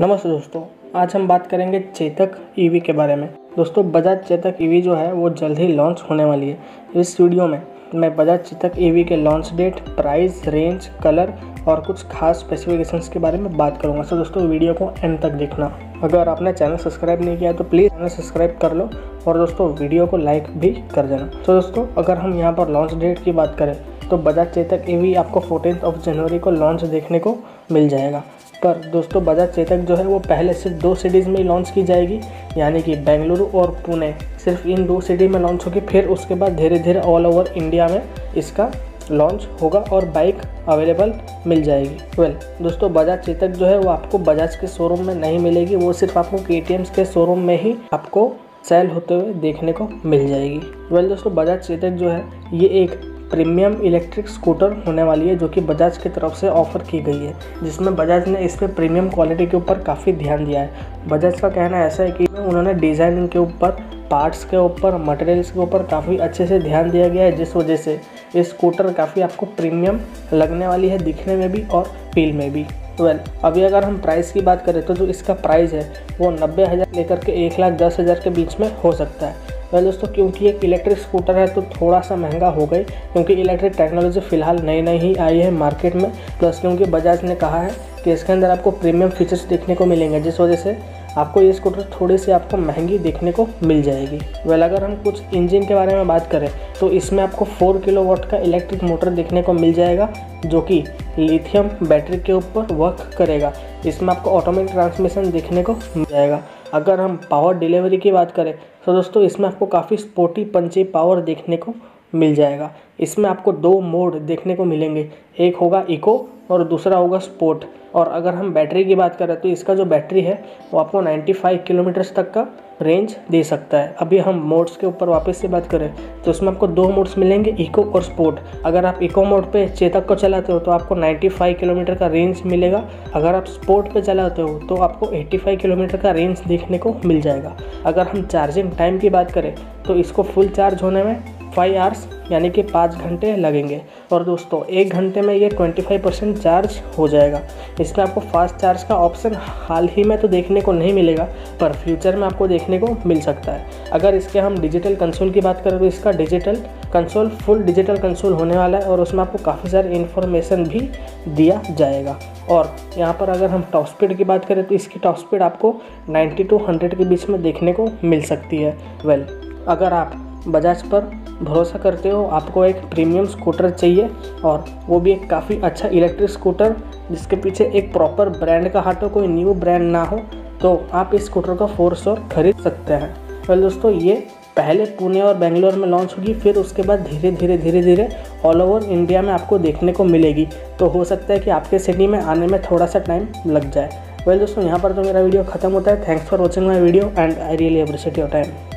नमस्ते दोस्तों, आज हम बात करेंगे चेतक ईवी के बारे में। दोस्तों, बजाज चेतक ईवी जो है वो जल्द ही लॉन्च होने वाली है। इस वीडियो में मैं बजाज चेतक ईवी के launch date, price, range, colour और कुछ खास स्पेसिफिकेशंस के बारे में बात करूँगा। सो दोस्तों, वीडियो को एंड तक देखना। अगर आपने चैनल सब्सक्राइब नहीं किया तो प्लीज़ चैनल सब्सक्राइब कर लो और दोस्तों वीडियो को लाइक भी कर देना। तो दोस्तों, अगर हम यहाँ पर लॉन्च डेट की बात करें तो बजाज चेतक ईवी आपको 14 जनवरी को लॉन्च देखने को मिल जाएगा। पर दोस्तों, बजाज चेतक जो है वो पहले सिर्फ 2 सिटीज़ में लॉन्च की जाएगी, यानी कि बेंगलुरु और पुणे। सिर्फ इन 2 सिटी में लॉन्च होगी, फिर उसके बाद धीरे धीरे ऑल ओवर इंडिया में इसका लॉन्च होगा और बाइक अवेलेबल मिल जाएगी। दोस्तों, बजाज चेतक जो है वो आपको बजाज के शोरूम में नहीं मिलेगी, वो सिर्फ आपको KTM के शोरूम में ही आपको सेल होते हुए देखने को मिल जाएगी। दोस्तों, बजाज चेतक जो है ये एक प्रीमियम इलेक्ट्रिक स्कूटर होने वाली है, जो कि बजाज की तरफ से ऑफ़र की गई है, जिसमें बजाज ने इस पर प्रीमियम क्वालिटी के ऊपर काफ़ी ध्यान दिया है। बजाज का कहना ऐसा है कि उन्होंने डिज़ाइनिंग के ऊपर, पार्ट्स के ऊपर, मटेरियल्स के ऊपर काफ़ी अच्छे से ध्यान दिया गया है, जिस वजह से इस स्कूटर काफ़ी आपको प्रीमियम लगने वाली है, दिखने में भी और फील में भी। अभी अगर हम प्राइस की बात करें तो जो इसका प्राइस है वो 90,000 लेकर के 110,000 के बीच में हो सकता है। दोस्तों, क्योंकि एक इलेक्ट्रिक स्कूटर है तो थोड़ा सा महंगा हो गई, क्योंकि इलेक्ट्रिक टेक्नोलॉजी फ़िलहाल नई ही आई है मार्केट में। प्लस क्योंकि बजाज ने कहा है कि इसके अंदर आपको प्रीमियम फीचर्स देखने को मिलेंगे, जिस वजह से आपको ये स्कूटर थोड़ी सी आपको महंगी देखने को मिल जाएगी। अगर हम कुछ इंजन के बारे में बात करें तो इसमें आपको 4 किलोवाट का इलेक्ट्रिक मोटर देखने को मिल जाएगा, जो कि लिथियम बैटरी के ऊपर वर्क करेगा। इसमें आपको ऑटोमेटिक ट्रांसमिशन देखने को मिल जाएगा। अगर हम पावर डिलीवरी की बात करें तो दोस्तों इसमें आपको काफ़ी स्पोर्टी पंची पावर देखने को मिल जाएगा। इसमें आपको 2 मोड देखने को मिलेंगे, एक होगा इको और दूसरा होगा स्पोर्ट। और अगर हम बैटरी की बात करें तो इसका जो बैटरी है वो आपको 95 किलोमीटर्स तक का रेंज दे सकता है। अभी हम मोड्स के ऊपर वापस से बात करें तो इसमें आपको 2 मोड्स मिलेंगे, इको और स्पोर्ट। अगर आप इको मोड पे चेतक को चलाते हो तो आपको 95 किलोमीटर का रेंज मिलेगा। अगर आप स्पोर्ट पे चलाते हो तो आपको 85 किलोमीटर का रेंज देखने को मिल जाएगा। अगर हम चार्जिंग टाइम की बात करें तो इसको फुल चार्ज होने में 5 आवर्स यानी कि 5 घंटे लगेंगे। और दोस्तों, 1 घंटे में ये 25% चार्ज हो जाएगा। इसमें आपको फास्ट चार्ज का ऑप्शन हाल ही में तो देखने को नहीं मिलेगा, पर फ्यूचर में आपको देखने को मिल सकता है। अगर इसके हम डिजिटल कंसोल की बात करें तो इसका digital console full digital console होने वाला है और उसमें आपको काफ़ी सारी इन्फॉर्मेशन भी दिया जाएगा। और यहाँ पर अगर हम टॉप स्पीड की बात करें तो इसकी टॉप स्पीड आपको 90 से 100 के बीच में देखने को मिल सकती है। अगर आप बजाज पर भरोसा करते हो, आपको एक प्रीमियम स्कूटर चाहिए और वो भी एक काफ़ी अच्छा इलेक्ट्रिक स्कूटर, जिसके पीछे एक प्रॉपर ब्रांड का हाथ हो, कोई न्यू ब्रांड ना हो, तो आप इस स्कूटर का 4 खरीद सकते हैं। दोस्तों, ये पहले पुणे और बेंगलोर में लॉन्च होगी, फिर उसके बाद धीरे धीरे ऑल ओवर इंडिया में आपको देखने को मिलेगी। तो हो सकता है कि आपके सिटी में आने में थोड़ा सा टाइम लग जाए। दोस्तों, यहाँ पर तो मेरा वीडियो खत्म होता है। Thanks for watching my video and I really appreciate your time.